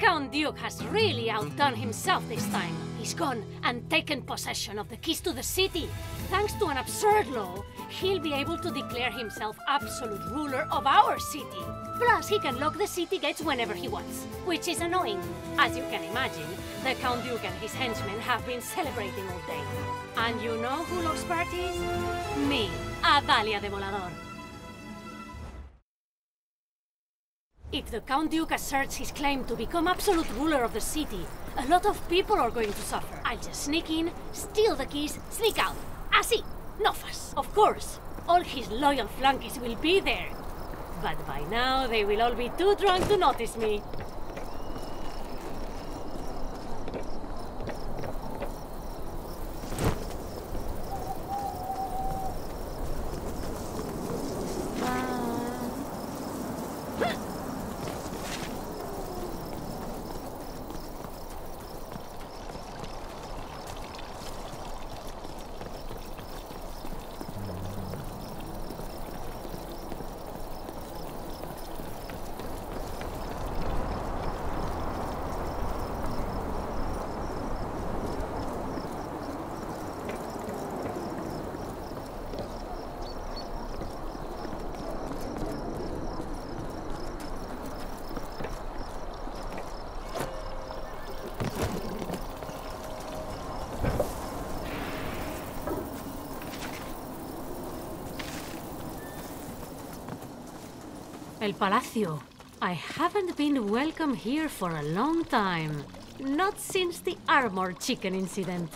Count Duke has really outdone himself this time. He's gone and taken possession of the keys to the city. Thanks to an absurd law, he'll be able to declare himself absolute ruler of our city. Plus, he can lock the city gates whenever he wants, which is annoying. As you can imagine, the Count Duke and his henchmen have been celebrating all day. And you know who loves parties? Me, Adalia de Volador. If the Count Duke asserts his claim to become absolute ruler of the city, a lot of people are going to suffer. I'll just sneak in, steal the keys, sneak out. Así, no fuss. Of course, all his loyal flunkies will be there. But by now, they will all be too drunk to notice me. El Palacio. I haven't been welcome here for a long time. Not since the armored chicken incident.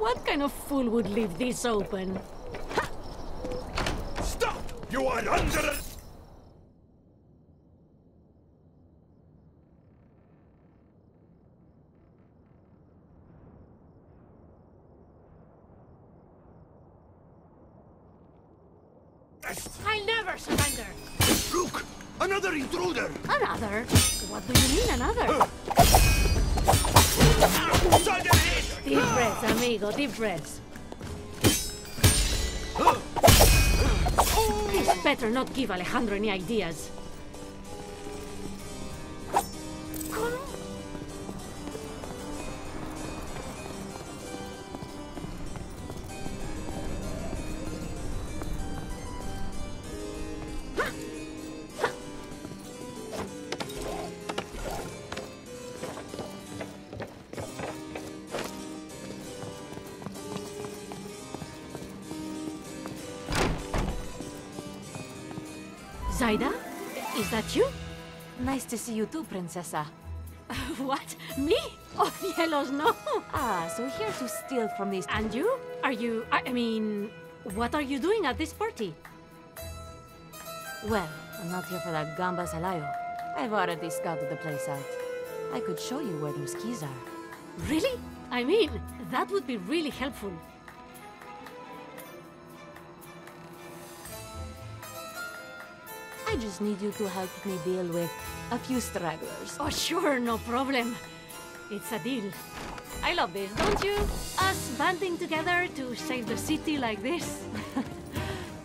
What kind of fool would leave this open? Ha! Stop! You are under arrest! I'll never surrender! Look! Another intruder! Another? What do you mean, another? Deep breaths, amigo, deep breaths. It's better not give Alejandro any ideas. Zaida? Is that you? Nice to see you too, Princessa. What? Me? Oh, Cielos, no! Ah, so here to steal from these... And you? Are you... I mean... What are you doing at this party? Well, I'm not here for that gamba salayo. I've already scouted the place out. I could show you where those keys are. Really? I mean, that would be really helpful. I just need you to help me deal with a few stragglers. Oh, sure, no problem. It's a deal. I love this, don't you? Us banding together to save the city like this.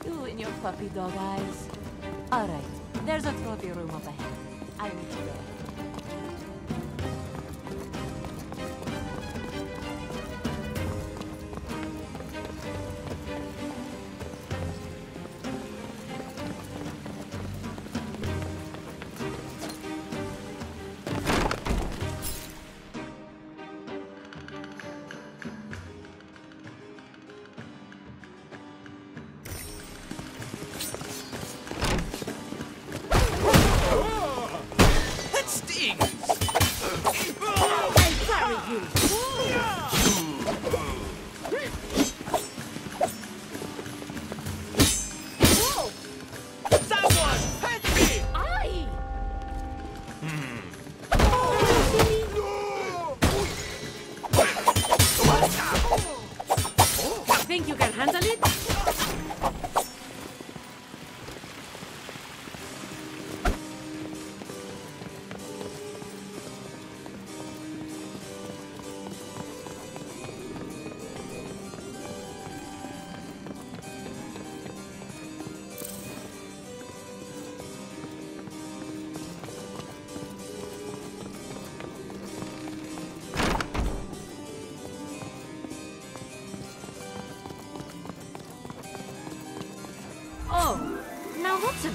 You and your puppy dog eyes. All right, there's a trophy room up ahead. I will be there. Oh! waiting! I'm sorry, you. Whoa. Someone help me! Aye. Oh. Think you can handle it?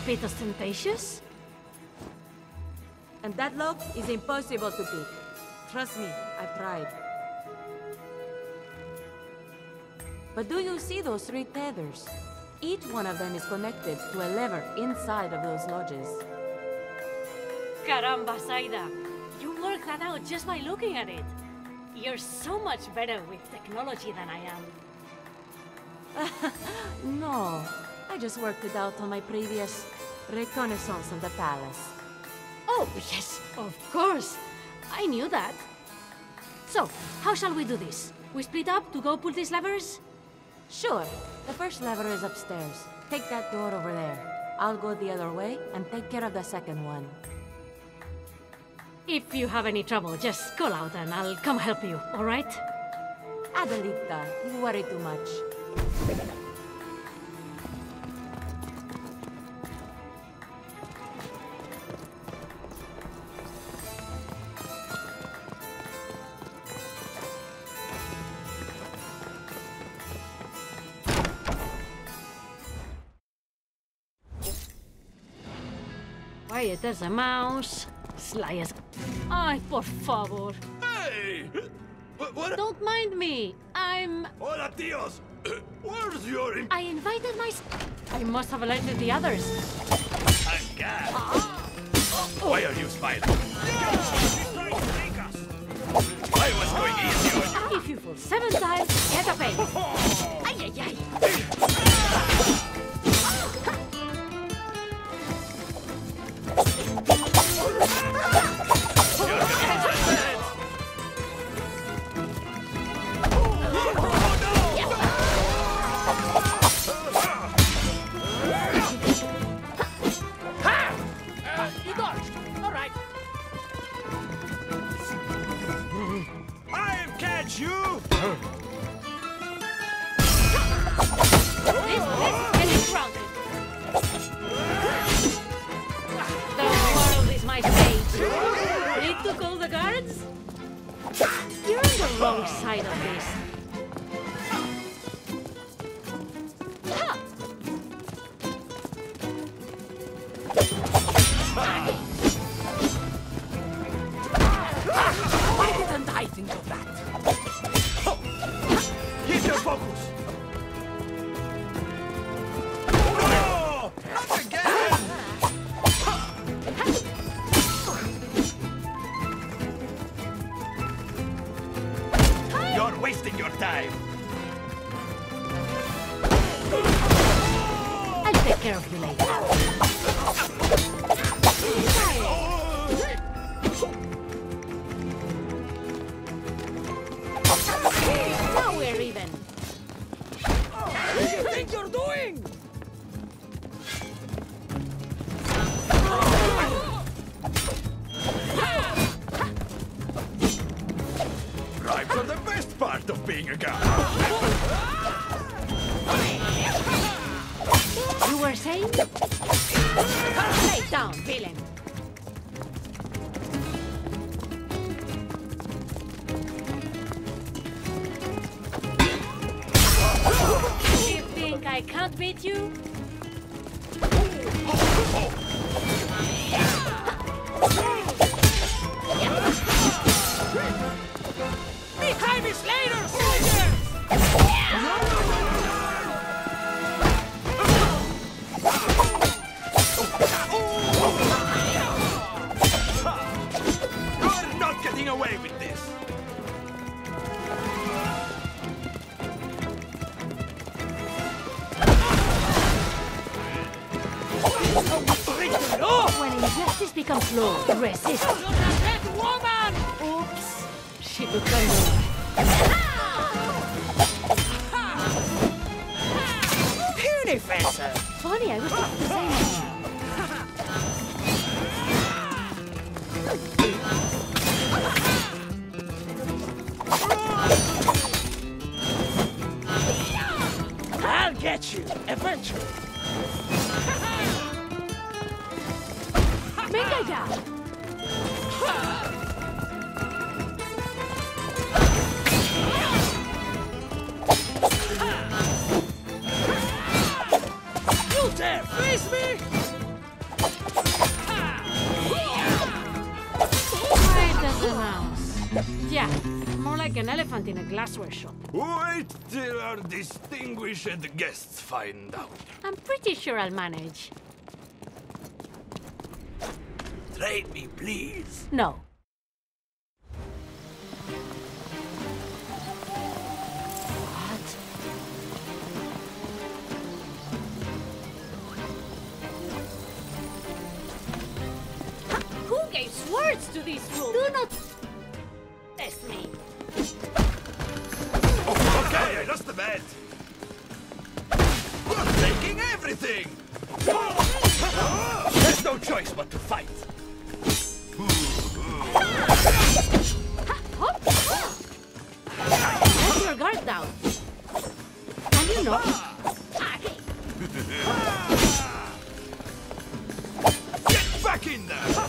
Bit ostentatious? And that lock is impossible to pick. Trust me, I've tried. But do you see those three tethers? Each one of them is connected to a lever inside of those lodges. Caramba, Zaida! You worked that out just by looking at it. You're so much better with technology than I am. No. I just worked it out on my previous reconnaissance of the palace. Oh, yes, of course. I knew that. So, how shall we do this? We split up to go pull these levers? Sure. The first lever is upstairs. Take that door over there. I'll go the other way and take care of the second one. If you have any trouble, just call out and I'll come help you, all right? Adalita, you worry too much. Quiet as a mouse, sly as... Ay, por favor. Hey! What? Don't mind me. I'm... Hola, tíos! Where's your... I invited my... I must have alerted the others. I'm gagged. Oh. Why are you smiling? I was going easy on you. If you fall 7 times, get a pain. Ay, ay, ay. away with this. When injustice becomes law, resist. You're a dead woman! Oops. She becomes... Punifencer! Funny, I was thinking the same as you. I'll get you, eventually. Make a gap. You dare face me? Quiet as a mouse. Yeah, more like an elephant in a glassware shop. Wait till our distinguished guests find out. I'm pretty sure I'll manage. Trade me, please. No. What? Who gave swords to these rules? Do not test me. Okay, I lost the bet. We're taking everything. There's no choice but to fight. Put your guard down. And you know. Get back in there.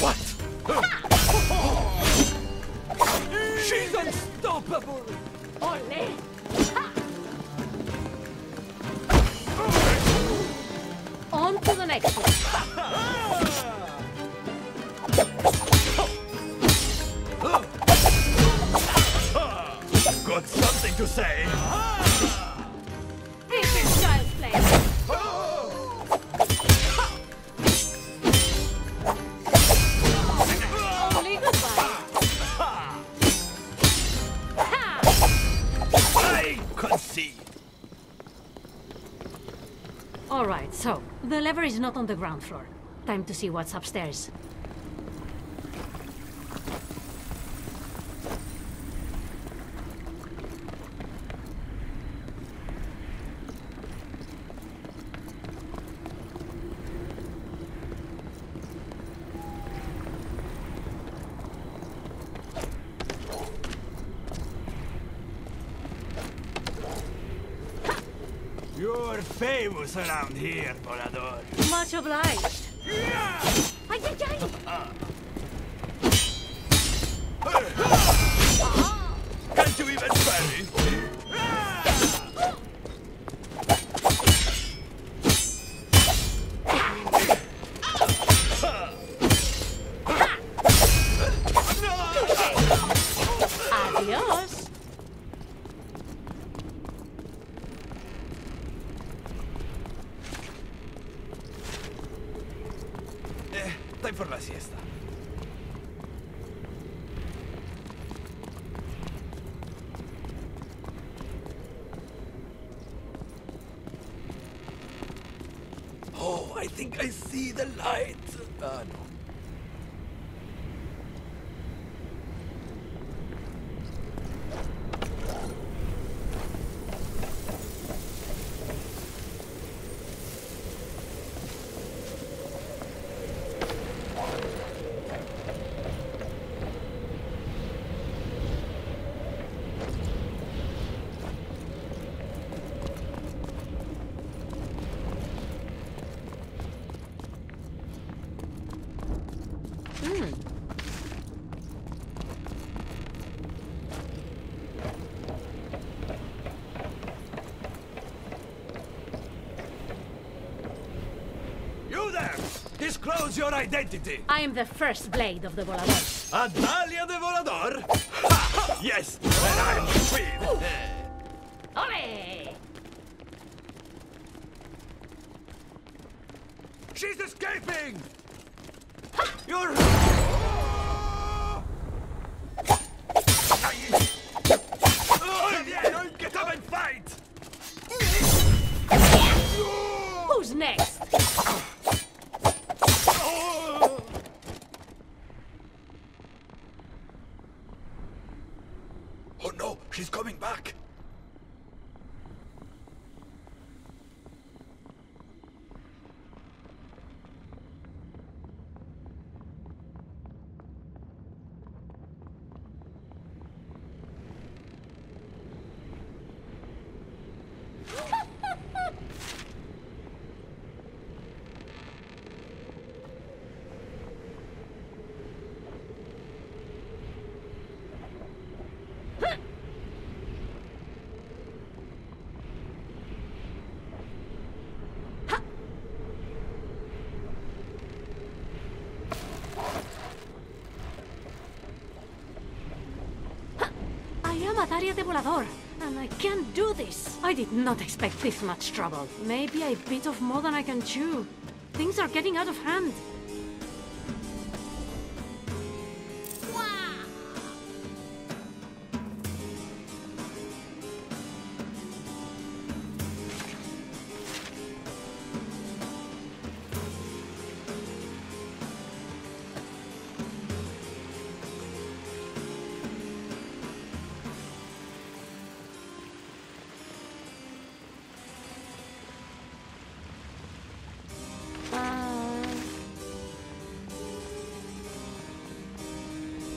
What? She's unstoppable. Ole. On to the next one. Got something to say? This is child's play. Only goodbye. I concede. All right, so. The lever is not on the ground floor. Time to see what's upstairs. You're famous around here, Volador. Much obliged. Yeah! Can't you even parry? Adios. For la siesta. Oh, I think I see the light. No. Disclose your identity! I am the first blade of the Volador. Adalia de Volador? Yes, and I am the queen! Ole! She's escaping! You're... Oh! Oh, yeah, don't get up and fight! Oh! Who's next? Oh! Oh no, she's coming back! Adalia de Volador, and I can't do this. I did not expect this much trouble. Maybe I bit off more than I can chew. Things are getting out of hand.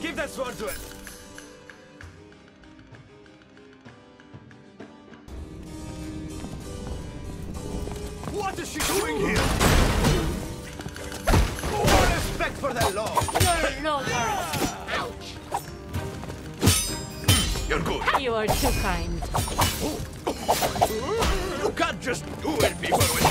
Give that sword to it! What is she doing here? Oh, respect for that law! No, no. Ouch! You're good! You are too kind. You can't just do it before we...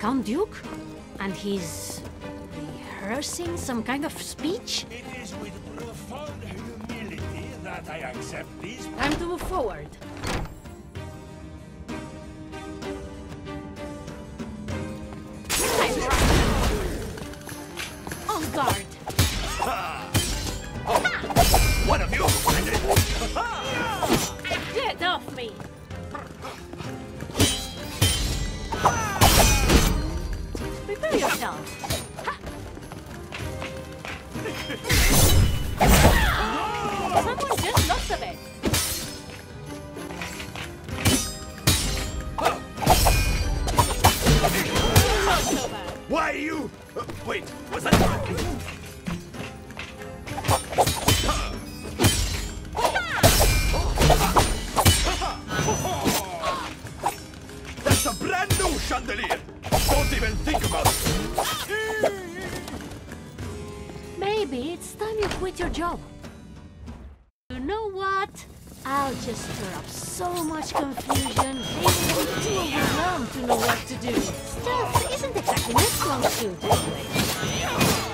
Count Duke? And he's rehearsing some kind of speech? It is with profound humility that I accept these... Time to move forward. I'm right. On guard. Ha! Oh. Ha! One of you! Get off me! Someone just lost a bit. Why are you? Wait, was that? That's a brand new chandelier. Don't even think about it! Maybe it's time you quit your job. You know what? I'll just stir up so much confusion, they will be too overwhelmed to know what to do. Stealth isn't exactly my strong suit anyway.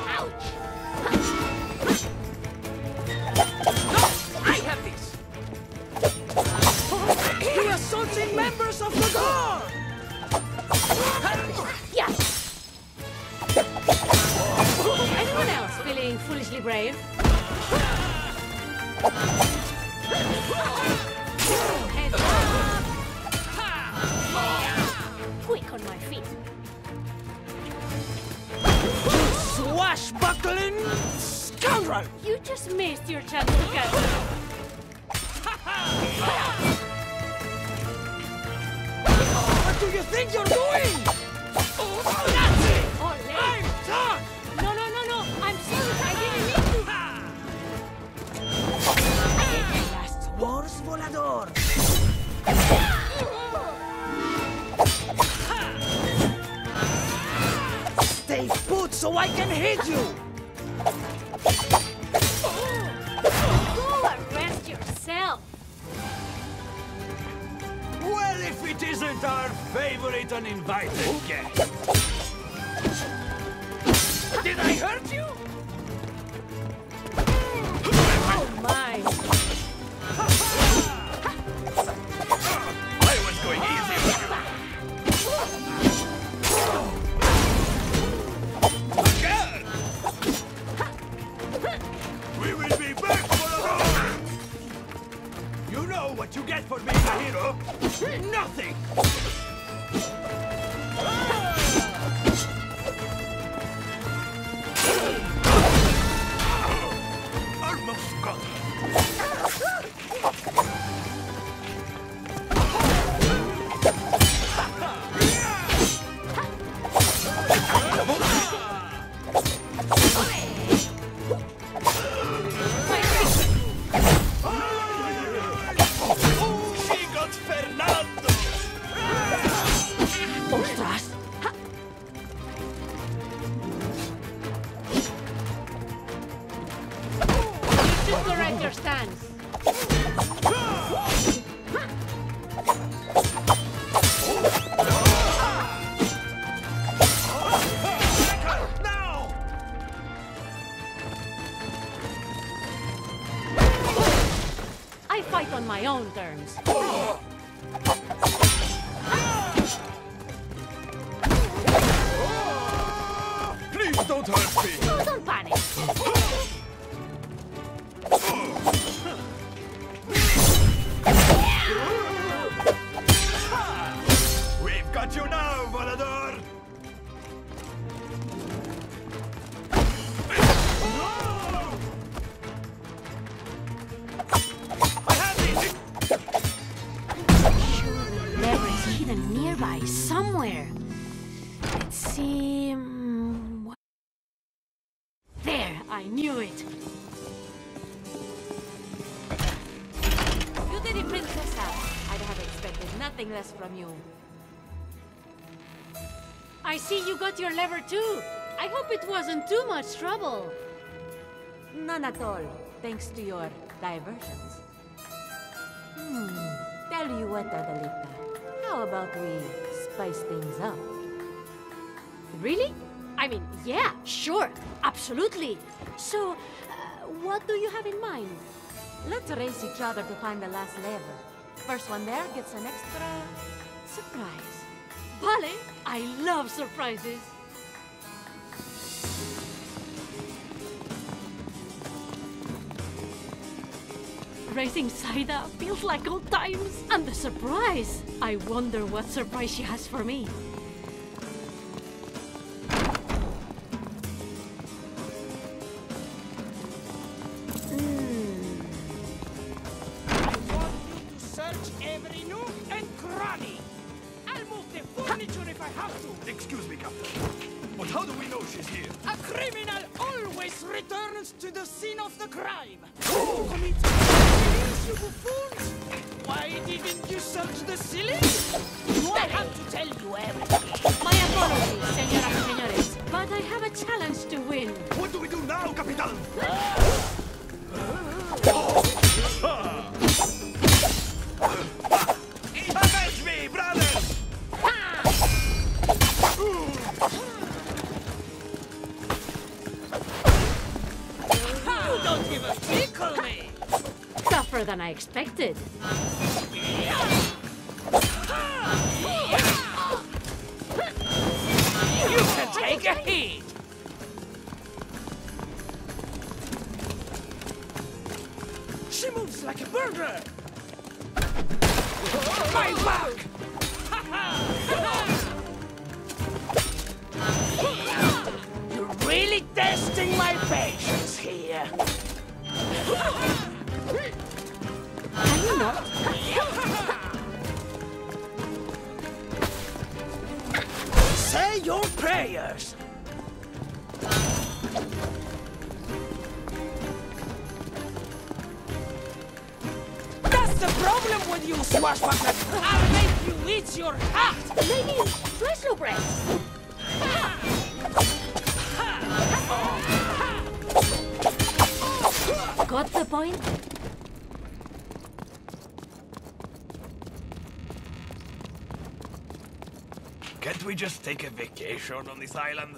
Ouch! No! I have this! You're assaulting members of the guard! Yes! Anyone else feeling foolishly brave? Head up! Quick on my feet! Swashbuckling scoundrel! You just missed your chance to catch me! What do you think you're doing? Nazi! I'm done! No. I'm sorry. I didn't mean to. Last words, Volador. Stay put so I can hit you. Go arrest yourself. Well, if it isn't Let our favorite uninvited guest. Did I hurt you? Oh my! I was going easy on you. We will be back for a while. You know what you get for being a hero? Nothing! Less from you. I see you got your lever too. I hope it wasn't too much trouble. None at all, thanks to your diversions. Tell you what, Adalita. How about we spice things up? Really? I mean, yeah, sure, absolutely. So, what do you have in mind? Let's race each other to find the last lever. First one there gets an extra surprise. Vale, I love surprises. Racing Zaida feels like old times. And the surprise! I wonder what surprise she has for me. Than I expected. You can take a heat. She moves like a burglar. My luck. You're really testing my patience here. Say your prayers. That's the problem with you, swashbuckler. I'll make you eat your hat. Ladies, flash your breath. Got the point? Can't we just take a vacation on this island?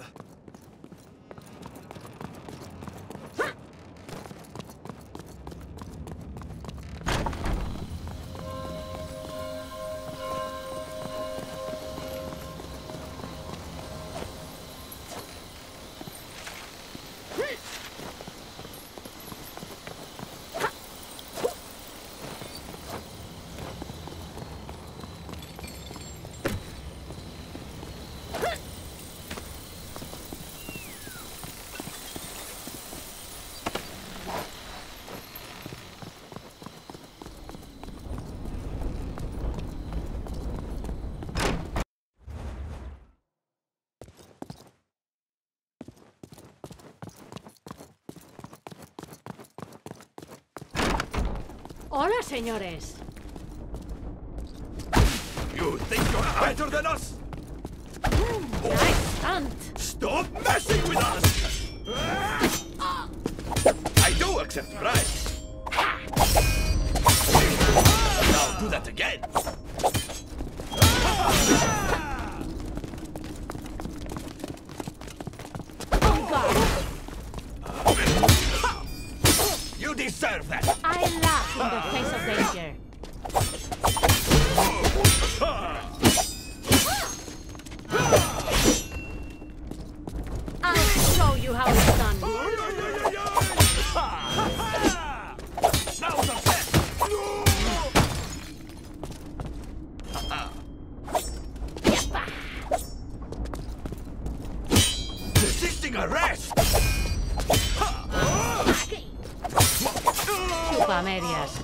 Hola, señores. You think you're better than us? Nice stunt. Stop messing with us! I do accept bribes. Now do that again. You deserve that. In the face of danger. I'll show you how it's done. Resisting arrest. Chupa medias.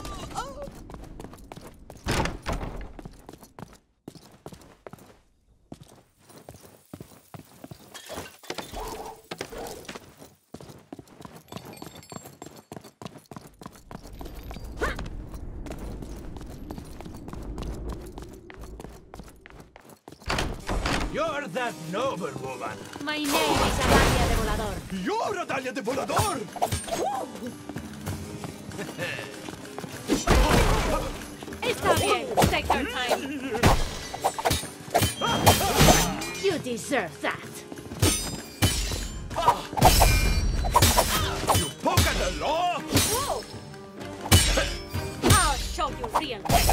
You're that noble woman. My name is Adalia de Volador. You're Adalia de Volador? Está bien. Take your time. You deserve that. You poke at the law? I'll show you real quick.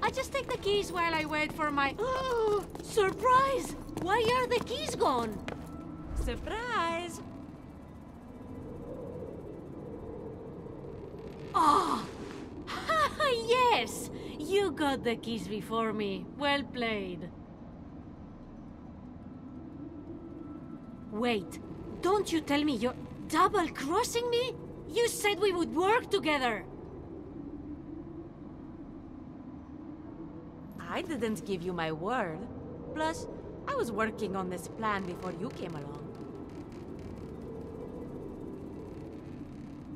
I just take the keys while I wait for my... Oh, surprise! Why are the keys gone? Surprise! Oh! Yes! You got the keys before me. Well played. Wait, don't you tell me you're double-crossing me? You said we would work together! I didn't give you my word. Plus, I was working on this plan before you came along.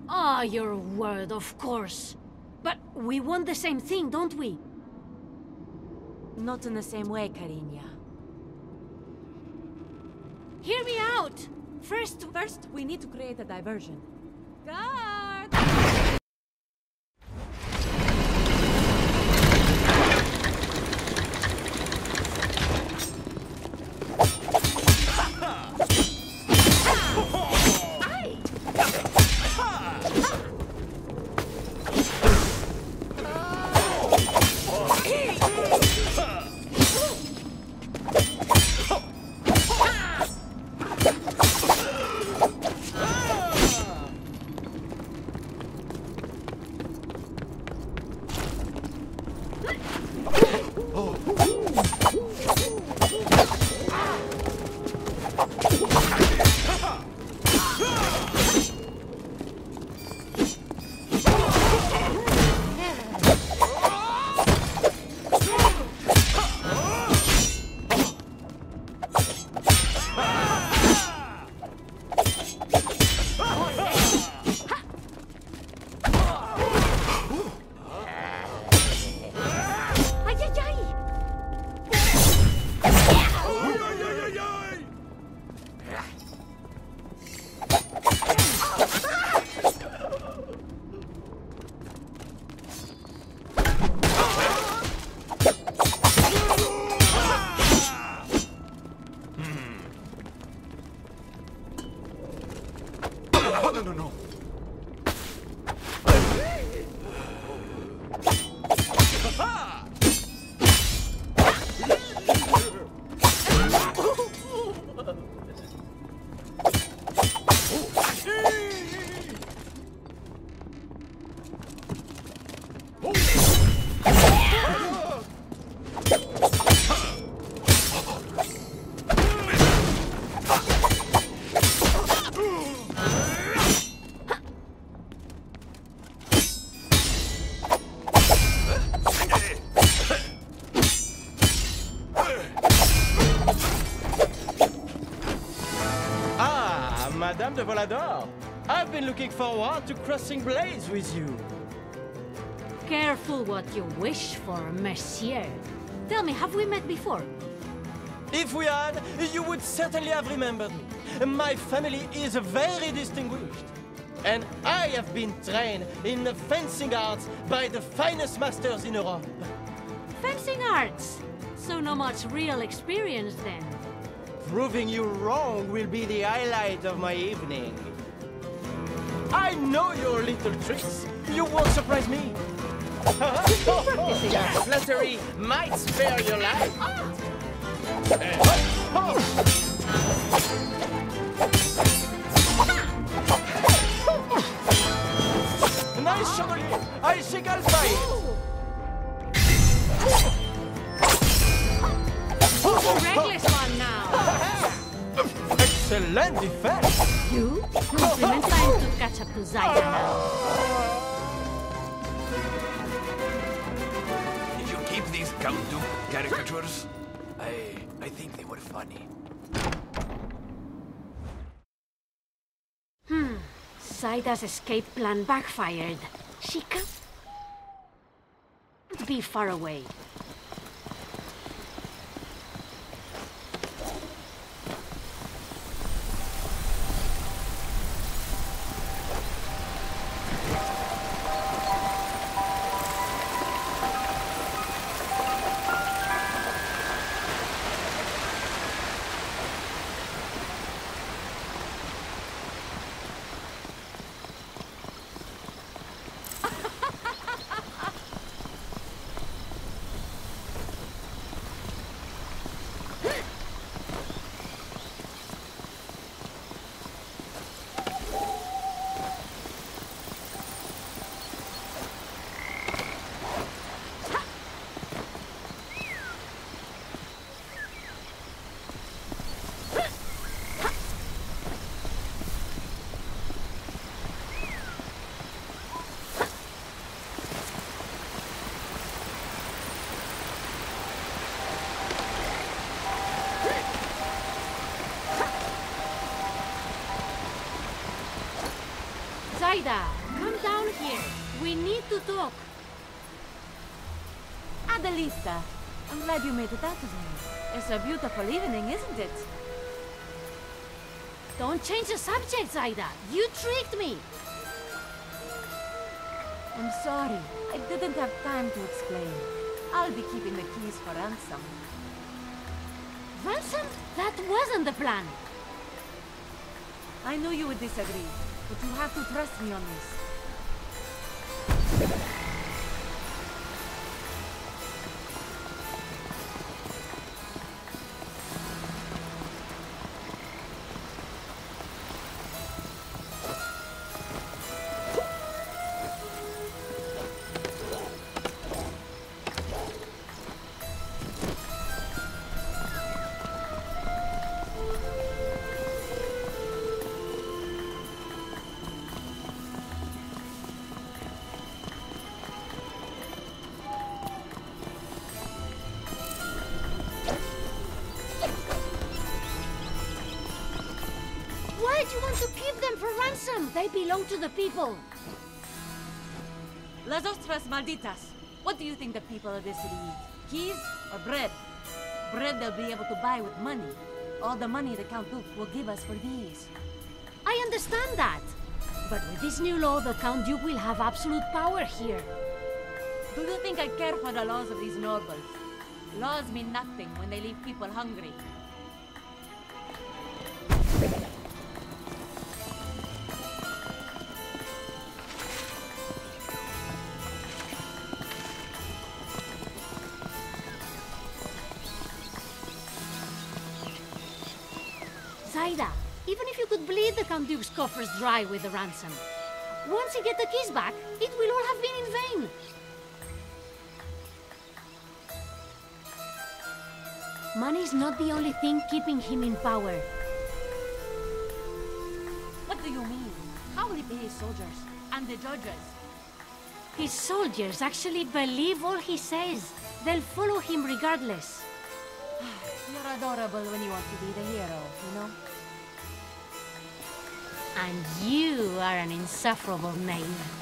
Ah, your word, of course. But we want the same thing, don't we? Not in the same way, Karina. Hear me out! First, we need to create a diversion. Guard! No. De Volador, I've been looking forward to crossing blades with you. Careful what you wish for, monsieur. Tell me, have we met before? If we had, you would certainly have remembered me. My family is very distinguished. And I have been trained in the fencing arts by the finest masters in Europe. Fencing arts? So no much real experience then. Proving you wrong will be the highlight of my evening. I know your little tricks. You won't surprise me. Flattery might spare your life. Nice chevalier. I think I'll buy it. Reckless one now. Excellent defense! You? Compliment time to catch up to Zaida now. Did you keep these Count Duke caricatures? I think they were funny. Zaida's escape plan backfired. She can't be far away. Zaida, come down here. We need to talk. Adelista, I'm glad you made it out with me. It's a beautiful evening, isn't it? Don't change the subject, Zaida. You tricked me. I'm sorry. I didn't have time to explain. I'll be keeping the keys for ransom. Ransom? That wasn't the plan. I knew you would disagree. But you have to trust me on this. You want to keep them for ransom? They belong to the people. Las Ostras Malditas. What do you think the people of this city eat? Keys or bread? Bread they'll be able to buy with money. All the money the Count Duke will give us for these. I understand that. But with this new law, the Count Duke will have absolute power here. Do you think I care for the laws of these nobles? Laws mean nothing when they leave people hungry. Zaida, even if you could bleed the Count Duke's coffers dry with the ransom, once he gets the keys back, it will all have been in vain. Money's not the only thing keeping him in power. What do you mean? How will he pay his soldiers? And the judges? His soldiers actually believe all he says. They'll follow him regardless. You're adorable when you want to be the hero, you know? And you are an insufferable knave.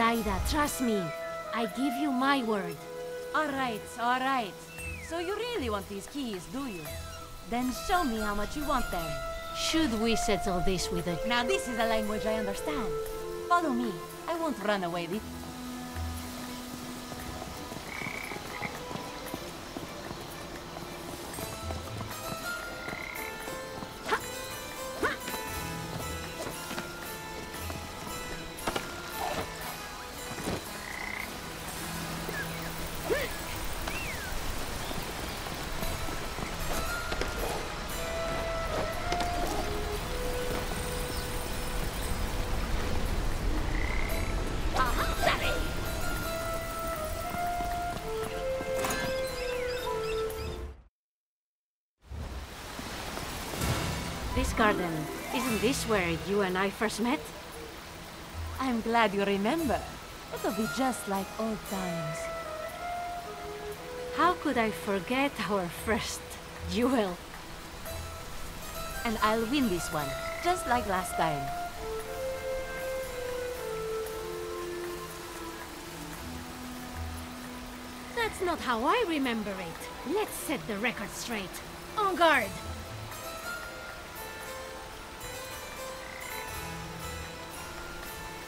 Zaida, trust me. I give you my word. Alright, alright. So you really want these keys, do you? Then show me how much you want them. Should we settle this with a... Now this is a language I understand. Follow me. I won't run away with you. This garden, isn't this where you and I first met? I'm glad you remember. It'll be just like old times. How could I forget our first duel? And I'll win this one, just like last time. That's not how I remember it. Let's set the record straight. En garde!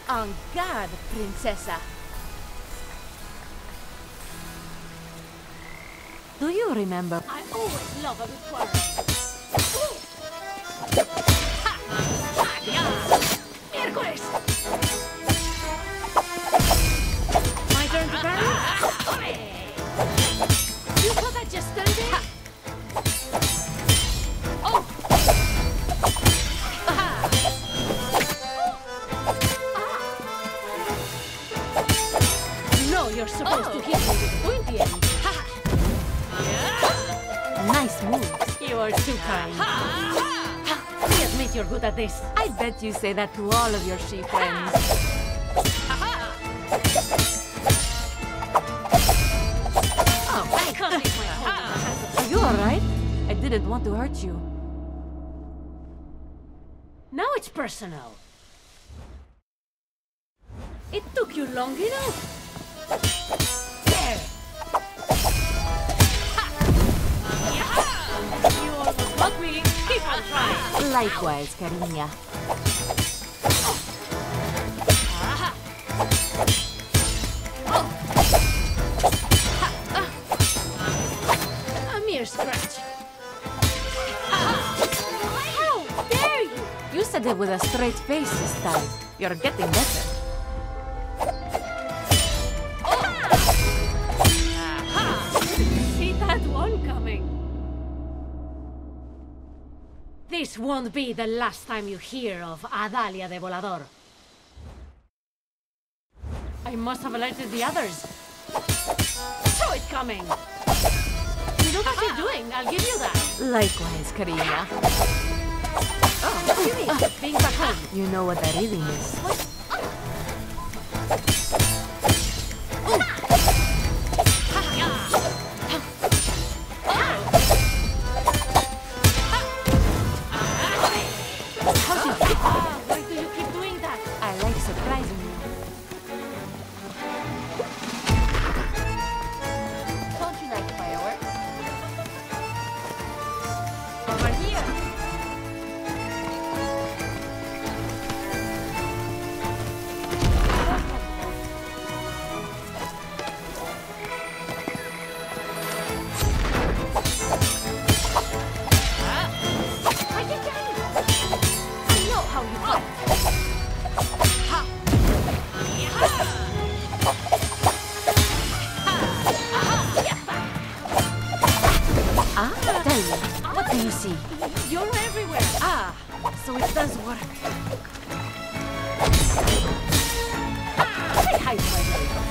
En garde, princesa! Do you remember? I always love a good quarrel. Ha! Ha! Yeah! Hércules! My turn to burn? You thought I just stand there? Ha. You're supposed to hit me with a pointy end. Yeah. Nice move. You are too kind. We admit you're good at this. I bet you say that to all of your she friends. I can't leave my home. Are you alright? I didn't want to hurt you. Now it's personal. It took you long enough. Likewise, Karina. A mere scratch. How dare you? You said it with a straight face this time. You're getting better. See that one coming? This won't be the last time you hear of Adalia de Volador. I must have alerted the others. So it's coming! You know what you're doing, I'll give you that. Likewise, Karina. Excuse me, being back home. You know what that reading is. What? Why do you keep doing that? see. You're everywhere. Ah, so it does work. Ah, say hi to my baby.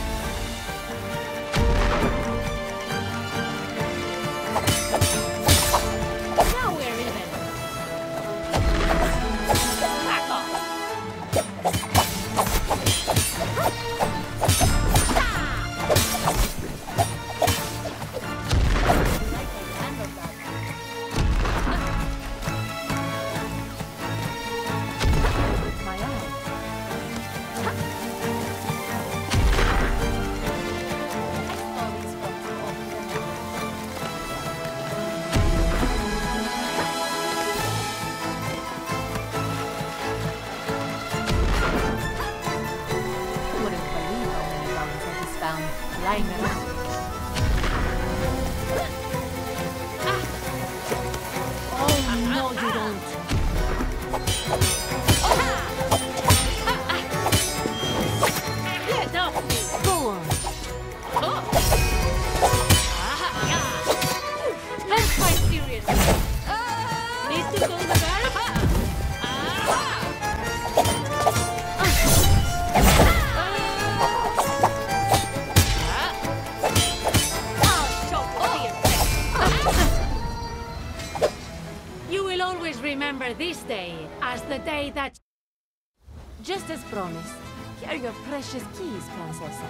This day as the day that... Just as promised, here are your precious keys, Princesa.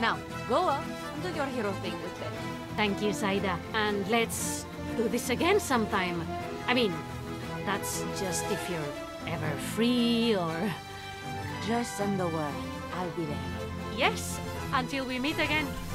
Now, go up and do your hero thing with them. Thank you, Zaida. And let's do this again sometime. I mean, that's just if you're ever free or... Just send the word. I'll be there. Yes, until we meet again.